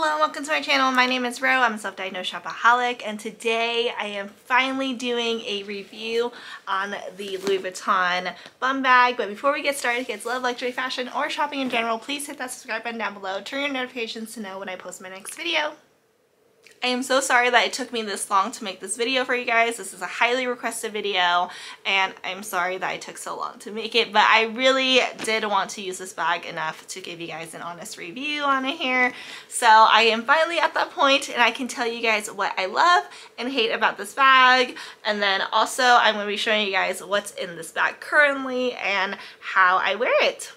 Hello and welcome to my channel. My name is Ro. I'm a self-diagnosed shopaholic, and today I am finally doing a review on the Louis Vuitton bum bag. But before we get started, if you guys love luxury fashion or shopping in general, please hit that subscribe button down below. Turn your notifications to know when I post my next video. I am so sorry that it took me this long to make this video for you guys. This is a highly requested video, and I'm sorry that I took so long to make it, but I really did want to use this bag enough to give you guys an honest review on it here. So I am finally at that point, and I can tell you guys what I love and hate about this bag, and then also I'm going to be showing you guys what's in this bag currently and how I wear it.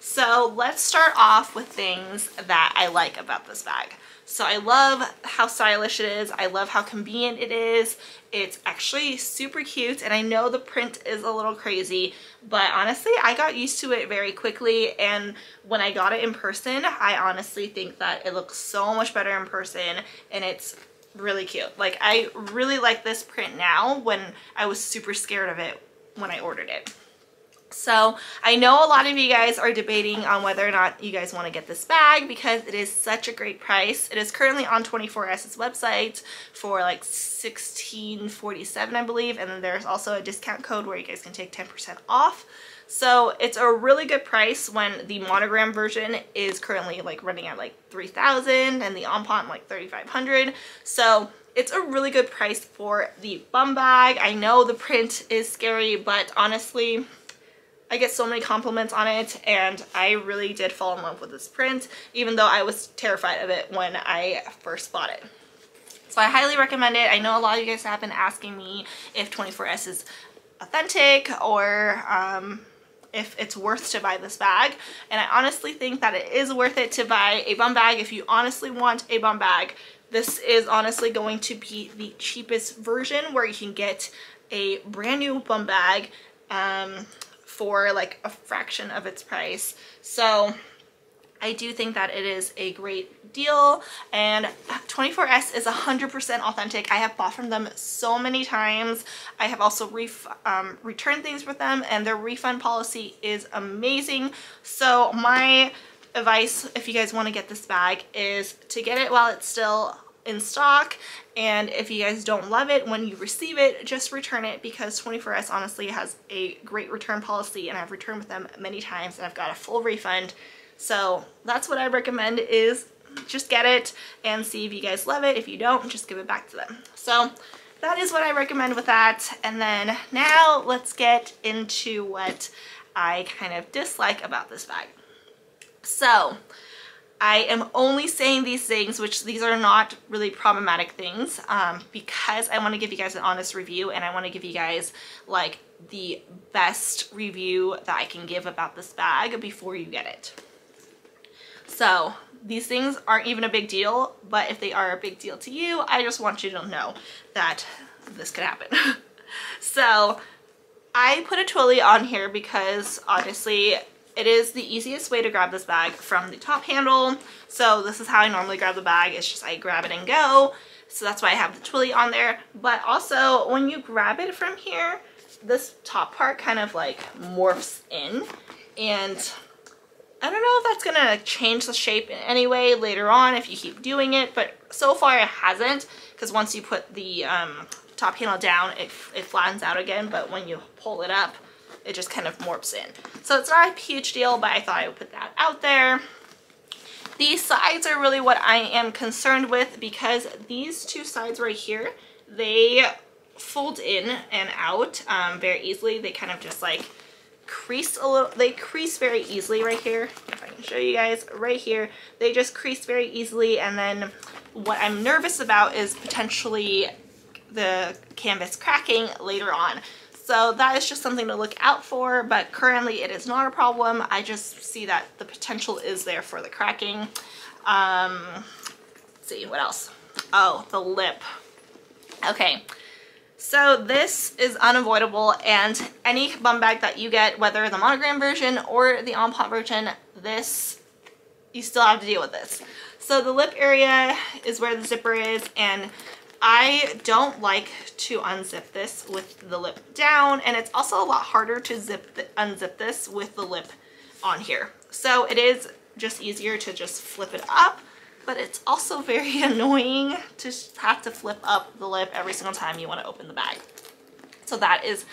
So let's start off with things that I like about this bag. So I love how stylish it is. I love how convenient it is. It's actually super cute, and I know the print is a little crazy, but honestly, I got used to it very quickly, and when I got it in person, I honestly think that it looks so much better in person, and it's really cute. Like, I really like this print now when I was super scared of it when I ordered it. So I know a lot of you guys are debating on whether or not you guys want to get this bag because it is such a great price. It is currently on 24S's website for like $16.47, I believe, and then there's also a discount code where you guys can take 10% off. So it's a really good price when the monogram version is currently like running at like $3,000 and the Empreinte like $3,500. So it's a really good price for the bum bag. I know the print is scary, but honestly, I get so many compliments on it, and I really did fall in love with this print, even though I was terrified of it when I first bought it. So I highly recommend it. I know a lot of you guys have been asking me if 24S is authentic or if it's worth to buy this bag, and I honestly think that it is worth it to buy a bum bag. If you honestly want a bum bag, this is honestly going to be the cheapest version where you can get a brand new bum bag for like a fraction of its price. So I do think that it is a great deal, and 24S is 100% authentic. I have bought from them so many times. I have also returned things with them, and their refund policy is amazing. So my advice, if you guys want to get this bag, is to get it while it's still in stock, and if you guys don't love it when you receive it, just return it, because 24S honestly has a great return policy, and I've returned with them many times and I've got a full refund. So that's what I recommend, is just get it and see if you guys love it. If you don't, just give it back to them. So that is what I recommend with that, and then now let's get into what I kind of dislike about this bag. So I am only saying these things, which these are not really problematic things, because I want to give you guys an honest review, and I want to give you guys like the best review that I can give about this bag before you get it. So these things aren't even a big deal, but if they are a big deal to you, I just want you to know that this could happen. So I put a twilly on here because honestly, it is the easiest way to grab this bag from the top handle. So this is how I normally grab the bag. It's just I grab it and go. So that's why I have the twilly on there. But also when you grab it from here, this top part kind of like morphs in. And I don't know if that's gonna change the shape in any way later on if you keep doing it, but so far it hasn't, because once you put the top handle down, it flattens out again. But when you pull it up, it just kind of morphs in. So it's not a huge deal, but I thought I would put that out there. These sides are really what I am concerned with, because these two sides right here, they fold in and out very easily. They kind of just like crease a little. They crease very easily right here. If I can show you guys right here, they just crease very easily. And then what I'm nervous about is potentially the canvas cracking later on. So that is just something to look out for, but currently it is not a problem. I just see that the potential is there for the cracking. Let's see, what else? Oh, the lip. Okay, so this is unavoidable, and any bum bag that you get, whether the monogram version or the Empreinte version, this, you still have to deal with this. So the lip area is where the zipper is, and I don't like to unzip this with the lip down, and it's also a lot harder to unzip this with the lip on here. So it is just easier to just flip it up but it's also very annoying to have to flip up the lip every single time you want to open the bag. So that is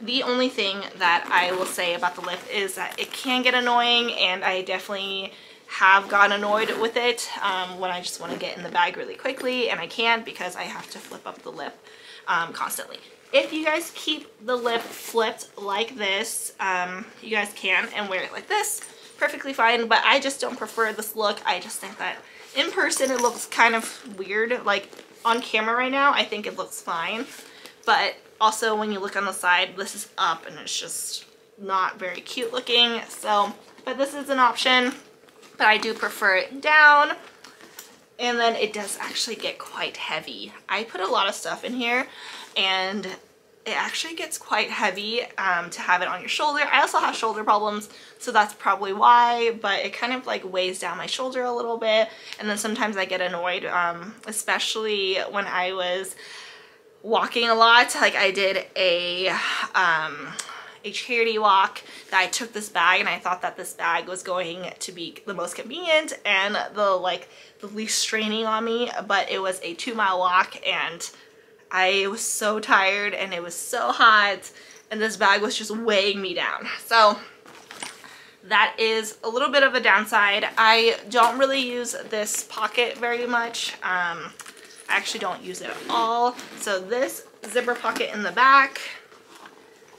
the only thing that I will say about the lip, is that it can get annoying, and I definitely have gotten annoyed with it when I just want to get in the bag really quickly and I can't because I have to flip up the lip constantly. If you guys keep the lip flipped like this, you guys can, and wear it like this, perfectly fine, but I just don't prefer this look. I just think that in person it looks kind of weird. Like on camera right now, I think it looks fine, but also when you look on the side, this is up and it's just not very cute looking. So, but this is an option, but I do prefer it down. And then it does actually get quite heavy. I put a lot of stuff in here and it actually gets quite heavy to have it on your shoulder. I also have shoulder problems, so that's probably why, but it kind of like weighs down my shoulder a little bit. And then sometimes I get annoyed, especially when I was walking a lot. Like I did a charity walk that I took this bag, and I thought that this bag was going to be the most convenient and the least straining on me, but it was a 2-mile walk and I was so tired and it was so hot and this bag was just weighing me down. So that is a little bit of a downside. I don't really use this pocket very much. I actually don't use it at all. So this zipper pocket in the back,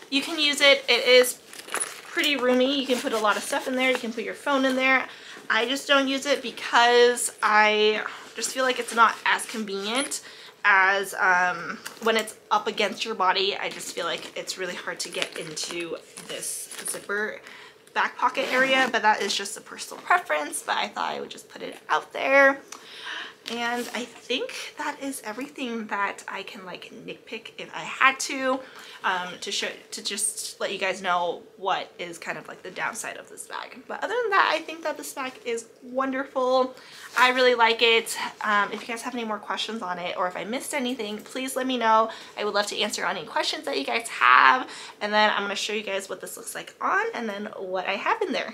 you can use it. It is pretty roomy. You can put a lot of stuff in there. You can put your phone in there. I just don't use it because I just feel like it's not as convenient as when it's up against your body. I just feel like it's really hard to get into this zipper back pocket area, but that is just a personal preference. But I thought I would just put it out there. And I think that is everything that I can like nitpick if I had to show, to just let you guys know what is kind of like the downside of this bag. But other than that, I think that this bag is wonderful. I really like it. If you guys have any more questions on it, or if I missed anything, please let me know. I would love to answer any questions that you guys have. And then I'm going to show you guys what this looks like on, and then what I have in there.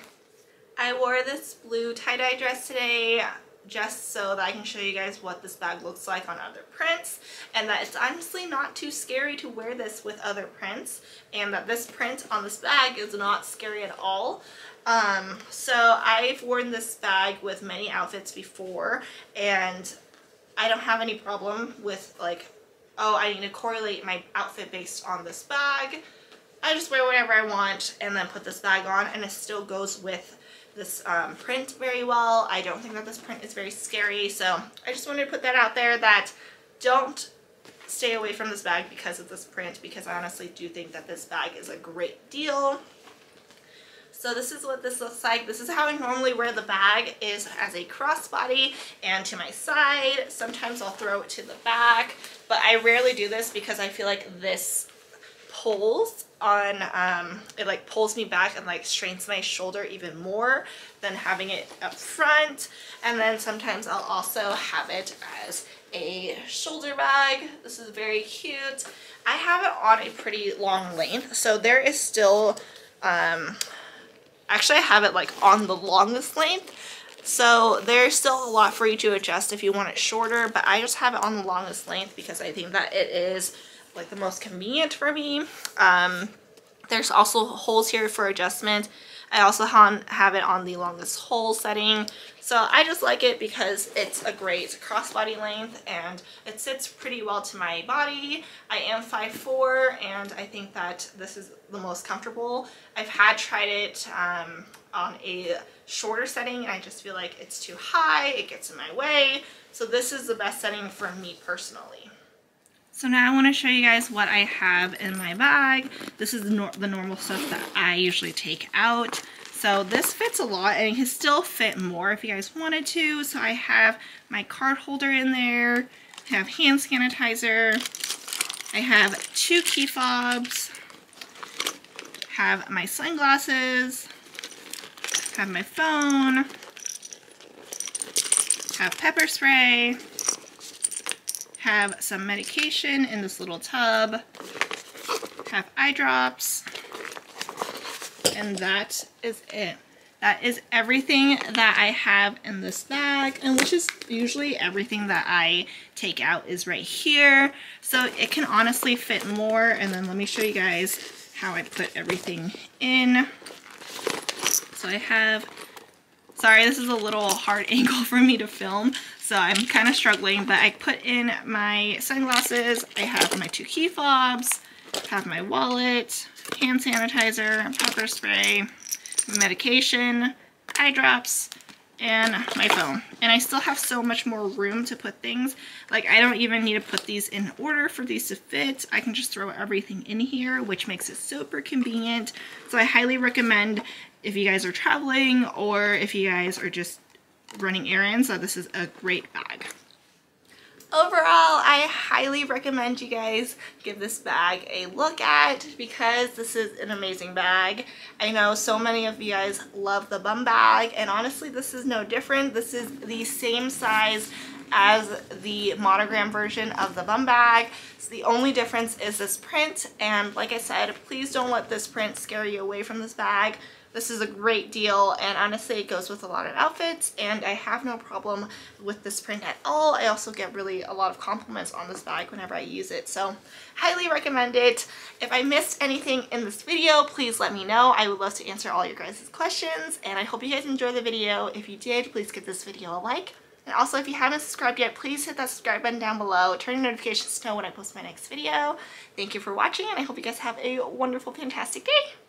I wore this blue tie-dye dress today, just so that I can show you guys what this bag looks like on other prints, and that it's honestly not too scary to wear this with other prints, and that this print on this bag is not scary at all. So I've worn this bag with many outfits before, and I don't have any problem with like, oh, I need to correlate my outfit based on this bag. I just wear whatever I want and then put this bag on, and it still goes with this print very well. I don't think that this print is very scary, so I just wanted to put that out there, that don't stay away from this bag because of this print, because I honestly do think that this bag is a great deal. So this is what this looks like. This is how I normally wear the bag, is as a crossbody and to my side. Sometimes I'll throw it to the back, but I rarely do this because I feel like this pulls on, it like pulls me back and like strains my shoulder even more than having it up front. And then sometimes I'll also have it as a shoulder bag. This is very cute. I have it on a pretty long length, so there is still, actually I have it like on the longest length, so there's still a lot for you to adjust if you want it shorter, but I just have it on the longest length because I think that it is like the most convenient for me. There's also holes here for adjustment. I also have it on the longest hole setting. So I just like it because it's a great crossbody length and it sits pretty well to my body. I am 5'4", and I think that this is the most comfortable. I've tried it on a shorter setting, and I just feel like it's too high, it gets in my way. So this is the best setting for me personally. So now I want to show you guys what I have in my bag. This is the normal stuff that I usually take out. So this fits a lot, and it can still fit more if you guys wanted to. So I have my card holder in there. I have hand sanitizer. I have 2 key fobs. Have my sunglasses. Have my phone. Have pepper spray. Have some medication in this little tub, have eye drops, and that is it. That is everything that I have in this bag, and which is usually everything that I take out is right here. So it can honestly fit more. And then let me show you guys how I put everything in. So I have, sorry, this is a little hard angle for me to film, so I'm kind of struggling, but I put in my sunglasses, I have my two key fobs, have my wallet, hand sanitizer, pepper spray, medication, eye drops, and my phone. And I still have so much more room to put things. Like, I don't even need to put these in order for these to fit. I can just throw everything in here, which makes it super convenient. So I highly recommend, if you guys are traveling or if you guys are just running errands, so this is a great bag. Overall, I highly recommend you guys give this bag a look at, because this is an amazing bag. I know so many of you guys love the bum bag, and honestly, this is no different. This is the same size as the monogram version of the bum bag. So the only difference is this print, and like I said, please don't let this print scare you away from this bag. This is a great deal, and honestly, it goes with a lot of outfits, and I have no problem with this print at all. I also get really a lot of compliments on this bag whenever I use it, so highly recommend it. If I missed anything in this video, please let me know. I would love to answer all your guys' questions, and I hope you guys enjoyed the video. If you did, please give this video a like. And also, if you haven't subscribed yet, please hit that subscribe button down below. Turn your notifications to know when I post my next video. Thank you for watching, and I hope you guys have a wonderful, fantastic day.